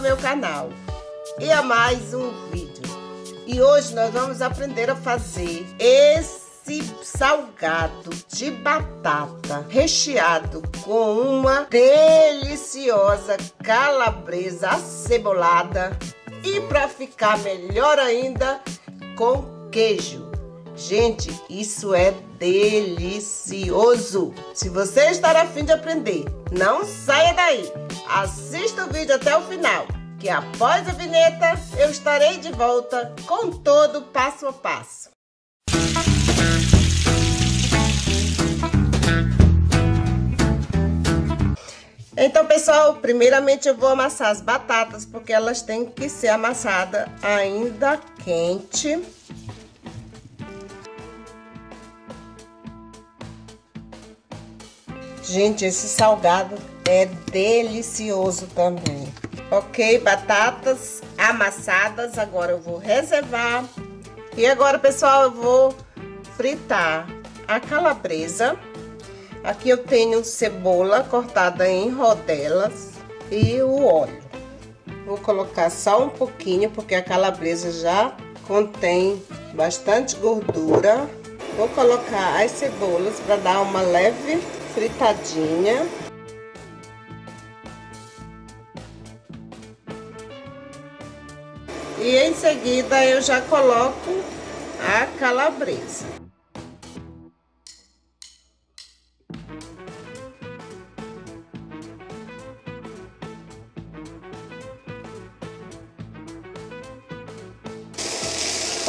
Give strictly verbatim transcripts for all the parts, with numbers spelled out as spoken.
ao meu canal e a mais um vídeo. E hoje nós vamos aprender a fazer esse salgado de batata recheado com uma deliciosa calabresa acebolada e, para ficar melhor ainda, com queijo. Gente, isso é delicioso! Se você estar a fim de aprender, não saia daí! Assista o vídeo até o final, que após a vinheta eu estarei de volta com todo o passo a passo. Então, pessoal, primeiramente eu vou amassar as batatas, porque elas têm que ser amassadas ainda quente. Gente, esse salgado é delicioso também. Ok, batatas amassadas, agora eu vou reservar. E agora, pessoal, eu vou fritar a calabresa. Aqui eu tenho cebola cortada em rodelas e o óleo. Vou colocar só um pouquinho, porque a calabresa já contém bastante gordura. Vou colocar as cebolas para dar uma leve fritadinha. E em seguida eu já coloco a calabresa.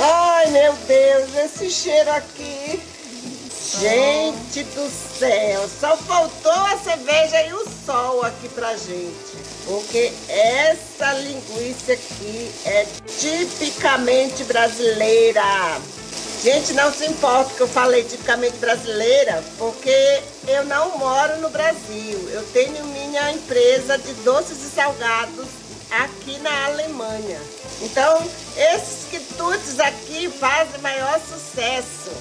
Ai, meu Deus, esse cheiro aqui. Gente do céu, só faltou a cerveja e o sol aqui pra gente. Porque essa linguiça aqui é tipicamente brasileira. Gente, não se importa que eu falei tipicamente brasileira, porque eu não moro no Brasil. Eu tenho minha empresa de doces e salgados aqui na Alemanha. Então, esses quitutes aqui fazem maior sucesso.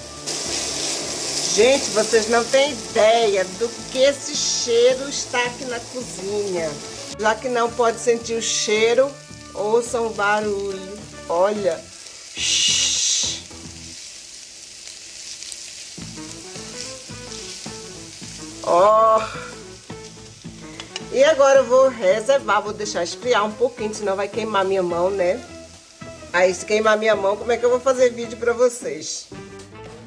Gente, vocês não têm ideia do que esse cheiro está aqui na cozinha. Já que não pode sentir o cheiro, ouçam o barulho. Olha. Ó. Oh. E agora eu vou reservar, vou deixar esfriar um pouquinho, senão vai queimar minha mão, né? Aí, se queimar minha mão, como é que eu vou fazer vídeo pra vocês?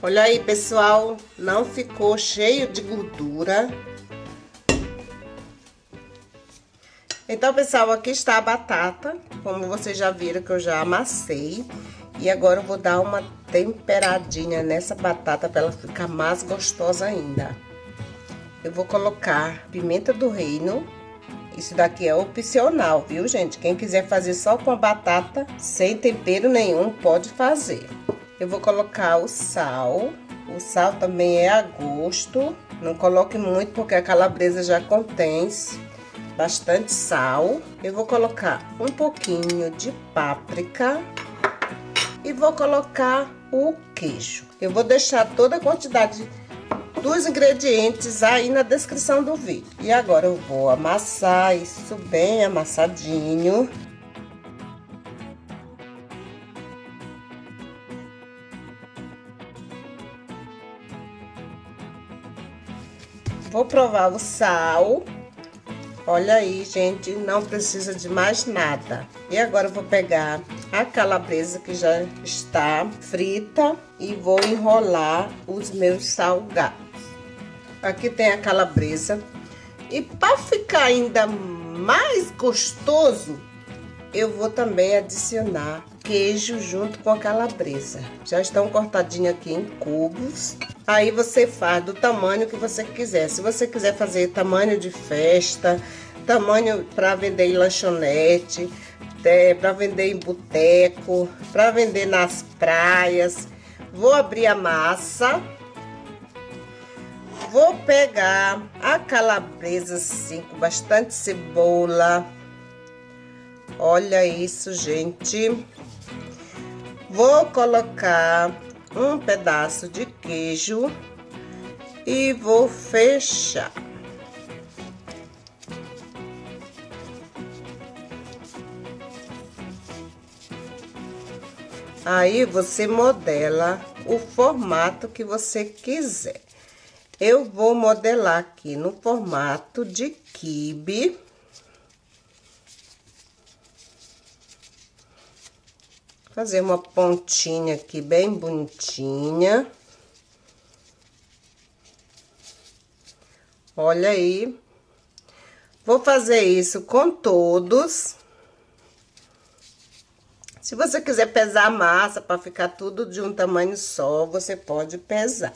Olha aí, pessoal, não ficou cheio de gordura. Então, pessoal, aqui está a batata, como vocês já viram que eu já amassei. E agora eu vou dar uma temperadinha nessa batata pra ela ficar mais gostosa ainda. Eu vou colocar pimenta do reino. Isso daqui é opcional, viu, gente? Quem quiser fazer só com a batata, sem tempero nenhum, pode fazer. Eu vou colocar o sal. O sal também é a gosto. Não coloque muito, porque a calabresa já contém bastante sal. Eu vou colocar um pouquinho de páprica. E vou colocar o queijo. Eu vou deixar toda a quantidade dos ingredientes aí na descrição do vídeo. E agora eu vou amassar isso bem amassadinho. Vou provar o sal. Olha aí, gente, não precisa de mais nada. E agora eu vou pegar a calabresa que já está frita e vou enrolar os meus salgados. Aqui tem a calabresa. E para ficar ainda mais gostoso, eu vou também adicionar queijo junto com a calabresa. Já estão cortadinhos aqui em cubos. Aí você faz do tamanho que você quiser. Se você quiser fazer tamanho de festa, tamanho para vender em lanchonete, para vender em boteco, para vender nas praias. Vou abrir a massa. Vou pegar a calabresa assim, com bastante cebola. Olha isso, gente. Vou colocar um pedaço de queijo e vou fechar. Aí, você modela o formato que você quiser. Eu vou modelar aqui no formato de quibe. Fazer uma pontinha aqui bem bonitinha. Olha aí. Vou fazer isso com todos. Se você quiser pesar a massa para ficar tudo de um tamanho só, você pode pesar.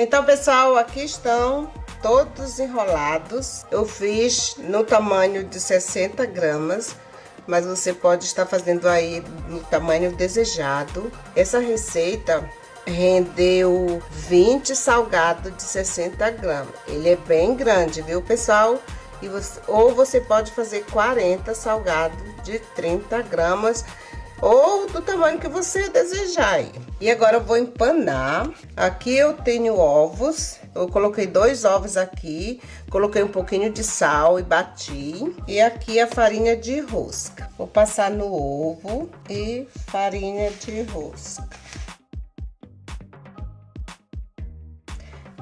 Então, pessoal, aqui estão todos enrolados. Eu fiz no tamanho de sessenta gramas, mas você pode estar fazendo aí no tamanho desejado. Essa receita rendeu vinte salgados de sessenta gramas. Ele é bem grande, viu, pessoal? E você, ou você pode fazer quarenta salgados de trinta gramas. Ou do tamanho que você desejar. E agora eu vou empanar. Aqui eu tenho ovos. Eu coloquei dois ovos aqui. Coloquei um pouquinho de sal e bati. E aqui a farinha de rosca. Vou passar no ovo e farinha de rosca.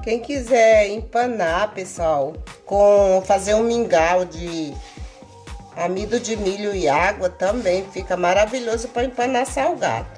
Quem quiser empanar, pessoal, com fazer um mingau de amido de milho e água também fica maravilhoso para empanar salgado.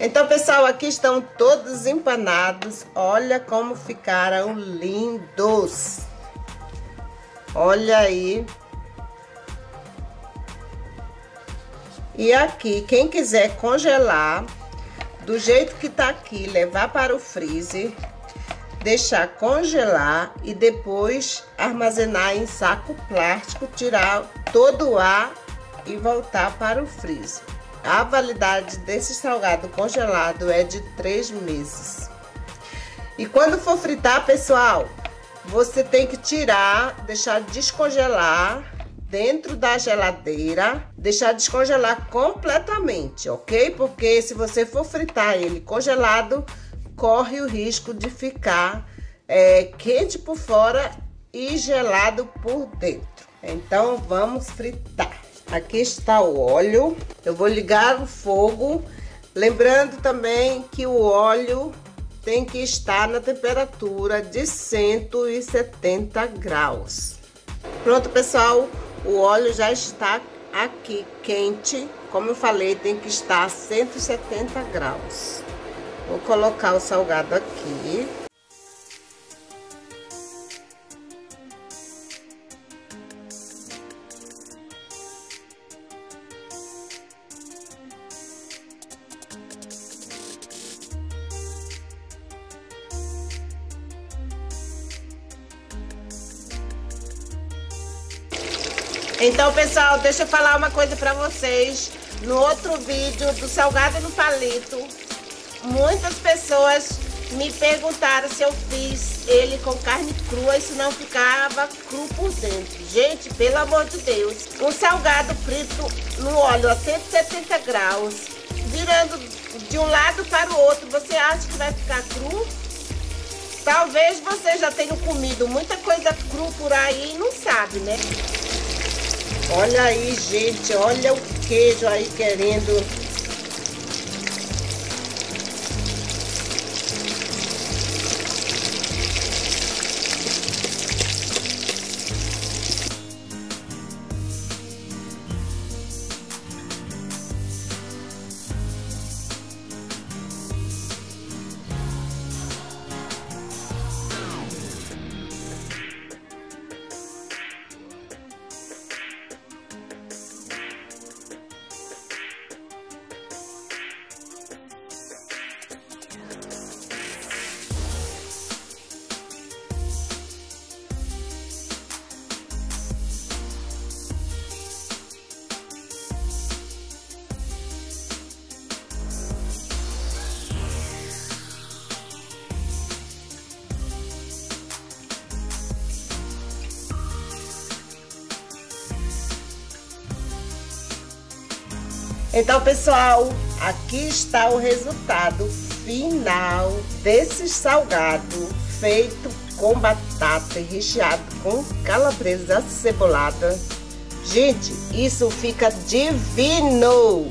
Então, pessoal, aqui estão todos empanados. Olha como ficaram lindos. Olha aí. E aqui, quem quiser congelar, do jeito que tá aqui, levar para o freezer, deixar congelar e depois armazenar em saco plástico, tirar todo o ar e voltar para o freezer. A validade desse salgado congelado é de três meses. E quando for fritar, pessoal, você tem que tirar, deixar descongelar dentro da geladeira, deixar descongelar completamente, ok? Porque se você for fritar ele congelado, corre o risco de ficar é, quente por fora e gelado por dentro. Então, vamos fritar. Aqui está o óleo. Eu vou ligar o fogo. Lembrando também que o óleo tem que estar na temperatura de cento e setenta graus. Pronto, pessoal. O óleo já está aqui quente, como eu falei, tem que estar a cento e setenta graus. Vou colocar o salgado aqui. Então, pessoal, deixa eu falar uma coisa pra vocês. No outro vídeo do salgado no palito, muitas pessoas me perguntaram se eu fiz ele com carne crua e se não ficava cru por dentro. Gente, pelo amor de Deus, um salgado frito no óleo a cento e setenta graus, virando de um lado para o outro, você acha que vai ficar cru? Talvez você já tenha comido muita coisa cru por aí e não sabe, né? Olha aí, gente, olha o queijo aí querendo. Então, pessoal, aqui está o resultado final desse salgado feito com batata e recheado com calabresa acebolada. Gente, isso fica divino!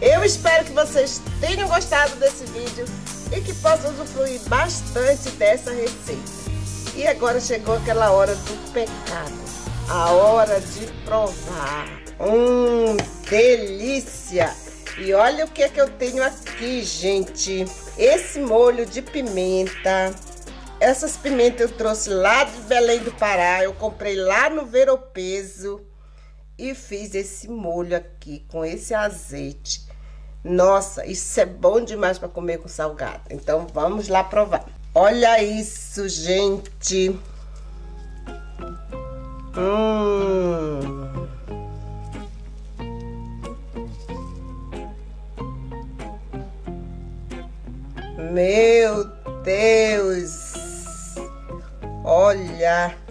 Eu espero que vocês tenham gostado desse vídeo e que possam usufruir bastante dessa receita. E agora chegou aquela hora do pecado, a hora de provar. Hum, delícia! E olha o que é que eu tenho aqui, gente. Esse molho de pimenta. Essas pimentas eu trouxe lá de Belém do Pará. Eu comprei lá no Veropeso. E fiz esse molho aqui com esse azeite. Nossa, isso é bom demais para comer com salgado. Então vamos lá provar. Olha isso, gente. Hum... Meu Deus! Olha!